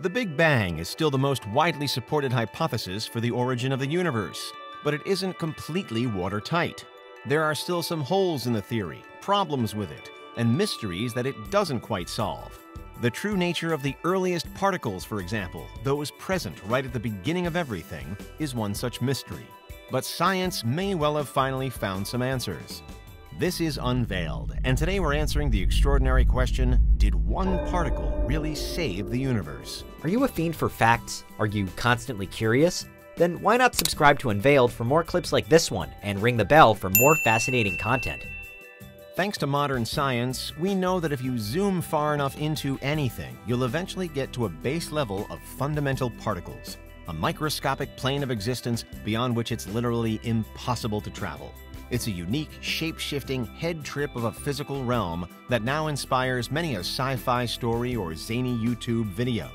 The Big Bang is still the most widely supported hypothesis for the origin of the universe, but it isn't completely watertight. There are still some holes in the theory, problems with it, and mysteries that it doesn't quite solve. The true nature of the earliest particles, for example, those present right at the beginning of everything, is one such mystery. But science may well have finally found some answers. This is Unveiled, and today we're answering the extraordinary question, did one particle really save the universe? Are you a fiend for facts? Are you constantly curious? Then why not subscribe to Unveiled for more clips like this one, and ring the bell for more fascinating content? Thanks to modern science, we know that if you zoom far enough into anything, you'll eventually get to a base level of fundamental particles, a microscopic plane of existence beyond which it's literally impossible to travel. It's a unique, shape-shifting head trip of a physical realm that now inspires many a sci-fi story or zany YouTube video.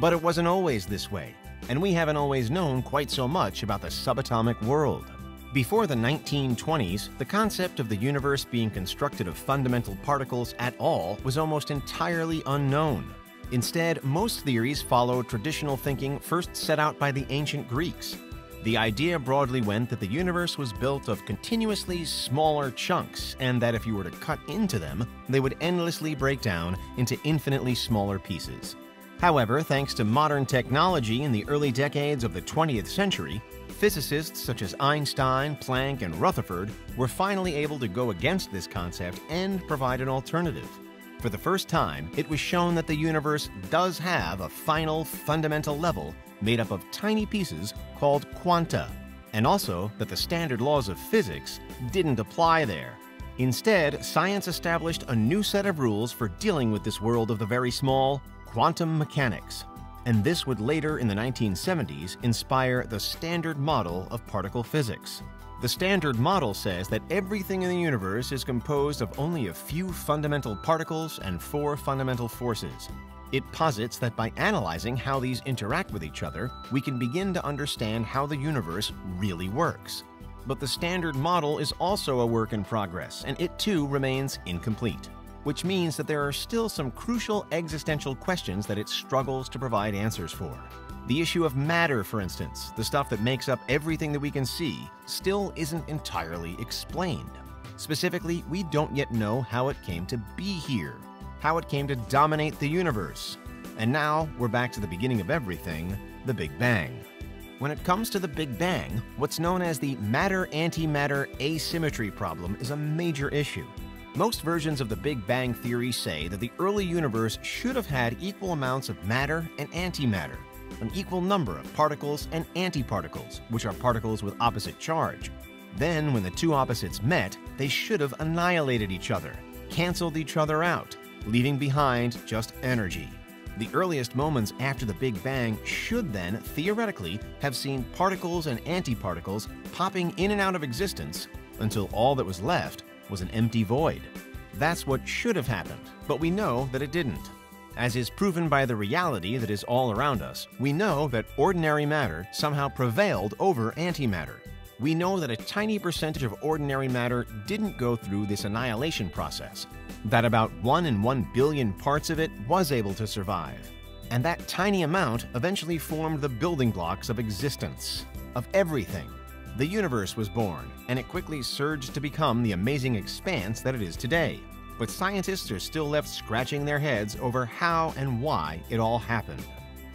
But it wasn't always this way, and we haven't always known quite so much about the subatomic world. Before the 1920s, the concept of the universe being constructed of fundamental particles at all was almost entirely unknown. Instead, most theories follow traditional thinking first set out by the ancient Greeks. The idea broadly went that the universe was built of continuously smaller chunks, and that if you were to cut into them, they would endlessly break down into infinitely smaller pieces. However, thanks to modern technology in the early decades of the 20th century, physicists such as Einstein, Planck, and Rutherford were finally able to go against this concept and provide an alternative. For the first time, it was shown that the universe does have a final, fundamental level made up of tiny pieces called quanta, and also that the standard laws of physics didn't apply there. Instead, science established a new set of rules for dealing with this world of the very small, quantum mechanics, and this would later in the 1970s inspire the Standard Model of particle physics. The Standard Model says that everything in the universe is composed of only a few fundamental particles and four fundamental forces. It posits that by analyzing how these interact with each other, we can begin to understand how the universe really works. But the Standard Model is also a work in progress, and it too remains incomplete, which means that there are still some crucial existential questions that it struggles to provide answers for. The issue of matter, for instance, the stuff that makes up everything that we can see, still isn't entirely explained. Specifically, we don't yet know how it came to be here, how it came to dominate the universe. And now we're back to the beginning of everything, the Big Bang. When it comes to the Big Bang, what's known as the Matter-Antimatter Asymmetry Problem is a major issue. Most versions of the Big Bang theory say that the early universe should have had equal amounts of matter and antimatter, an equal number of particles and antiparticles, which are particles with opposite charge. Then, when the two opposites met, they should have annihilated each other, canceled each other out, leaving behind just energy. The earliest moments after the Big Bang should then, theoretically, have seen particles and antiparticles popping in and out of existence until all that was left was an empty void. That's what should have happened, but we know that it didn't. As is proven by the reality that is all around us, we know that ordinary matter somehow prevailed over antimatter. We know that a tiny percentage of ordinary matter didn't go through this annihilation process, that about 1 in 1 billion parts of it was able to survive. And that tiny amount eventually formed the building blocks of existence, of everything. The universe was born, and it quickly surged to become the amazing expanse that it is today. But scientists are still left scratching their heads over how and why it all happened.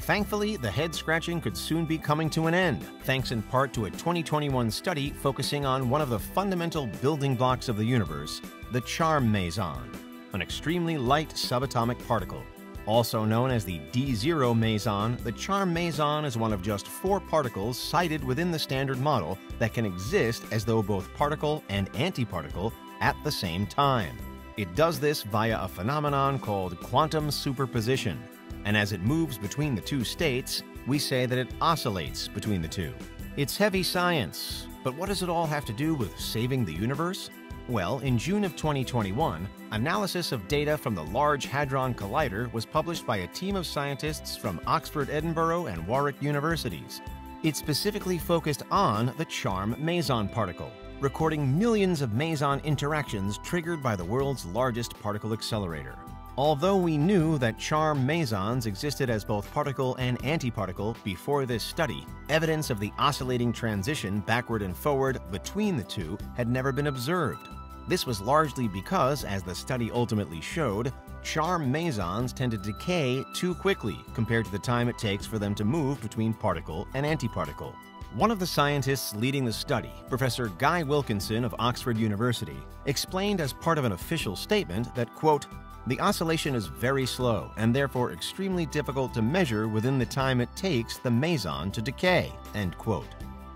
Thankfully, the head-scratching could soon be coming to an end, thanks in part to a 2021 study focusing on one of the fundamental building blocks of the universe, the charm meson, an extremely light subatomic particle. Also known as the D0 meson, the charm meson is one of just 4 particles cited within the Standard Model that can exist as though both particle and antiparticle at the same time. It does this via a phenomenon called quantum superposition, and as it moves between the two states, we say that it oscillates between the two. It's heavy science, but what does it all have to do with saving the universe? Well, in June of 2021, analysis of data from the Large Hadron Collider was published by a team of scientists from Oxford, Edinburgh, and Warwick Universities. It specifically focused on the charm meson particle, recording millions of meson interactions triggered by the world's largest particle accelerator. Although we knew that charm mesons existed as both particle and antiparticle before this study, evidence of the oscillating transition backward and forward between the two had never been observed. This was largely because, as the study ultimately showed, charm mesons tend to decay too quickly compared to the time it takes for them to move between particle and antiparticle. One of the scientists leading the study, Professor Guy Wilkinson of Oxford University, explained as part of an official statement that, quote, "The oscillation is very slow and therefore extremely difficult to measure within the time it takes the meson to decay," end quote,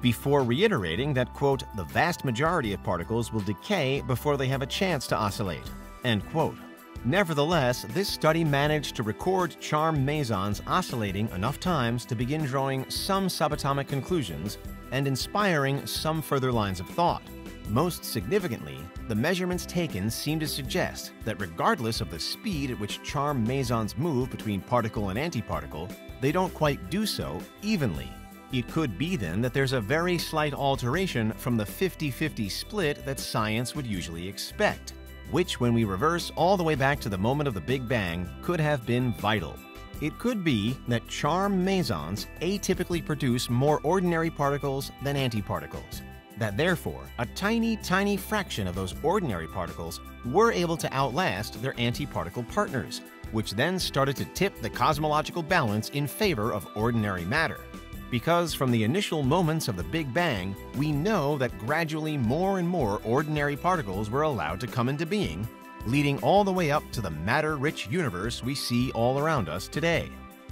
before reiterating that, quote, "The vast majority of particles will decay before they have a chance to oscillate," end quote. Nevertheless, this study managed to record charm mesons oscillating enough times to begin drawing some subatomic conclusions and inspiring some further lines of thought. Most significantly, the measurements taken seem to suggest that regardless of the speed at which charm mesons move between particle and antiparticle, they don't quite do so evenly. It could be then that there's a very slight alteration from the 50-50 split that science would usually expect, which, when we reverse all the way back to the moment of the Big Bang, could have been vital. It could be that charm mesons atypically produce more ordinary particles than antiparticles, that therefore a tiny, tiny fraction of those ordinary particles were able to outlast their antiparticle partners, which then started to tip the cosmological balance in favor of ordinary matter. Because from the initial moments of the Big Bang, we know that gradually more and more ordinary particles were allowed to come into being, leading all the way up to the matter-rich universe we see all around us today,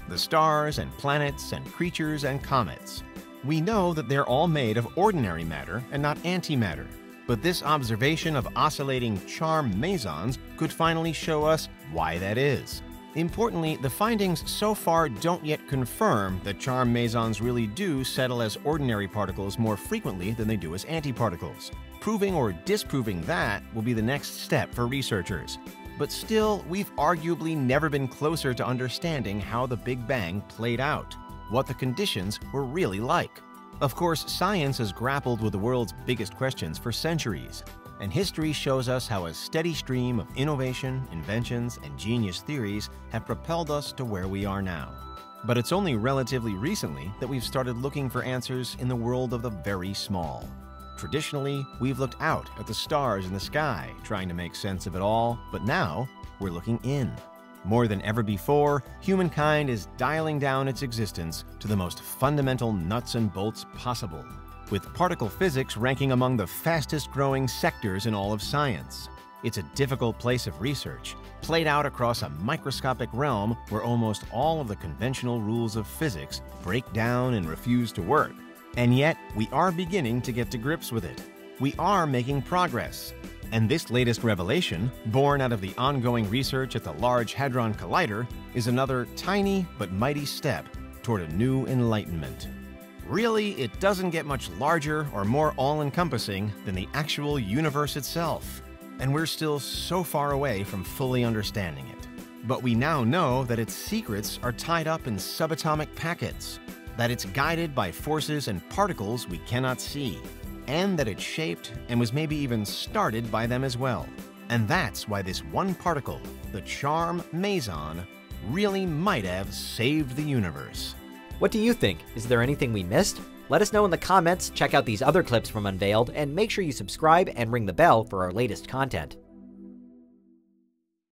the stars and planets and creatures and comets. We know that they're all made of ordinary matter and not antimatter, but this observation of oscillating charm mesons could finally show us why that is. Importantly, the findings so far don't yet confirm that charm mesons really do settle as ordinary particles more frequently than they do as antiparticles. Proving or disproving that will be the next step for researchers. But still, we've arguably never been closer to understanding how the Big Bang played out, what the conditions were really like. Of course, science has grappled with the world's biggest questions for centuries, and history shows us how a steady stream of innovation, inventions, and genius theories have propelled us to where we are now. But it's only relatively recently that we've started looking for answers in the world of the very small. Traditionally, we've looked out at the stars in the sky, trying to make sense of it all, but now we're looking in. More than ever before, humankind is dialing down its existence to the most fundamental nuts and bolts possible, with particle physics ranking among the fastest-growing sectors in all of science. It's a difficult place of research, played out across a microscopic realm where almost all of the conventional rules of physics break down and refuse to work. And yet, we are beginning to get to grips with it. We are making progress. And this latest revelation, born out of the ongoing research at the Large Hadron Collider, is another tiny but mighty step toward a new enlightenment. Really, it doesn't get much larger or more all-encompassing than the actual universe itself, and we're still so far away from fully understanding it. But we now know that its secrets are tied up in subatomic packets, that it's guided by forces and particles we cannot see, and that it's shaped and was maybe even started by them as well. And that's why this one particle, the charm meson, really might have saved the universe. What do you think? Is there anything we missed? Let us know in the comments, check out these other clips from Unveiled, and make sure you subscribe and ring the bell for our latest content.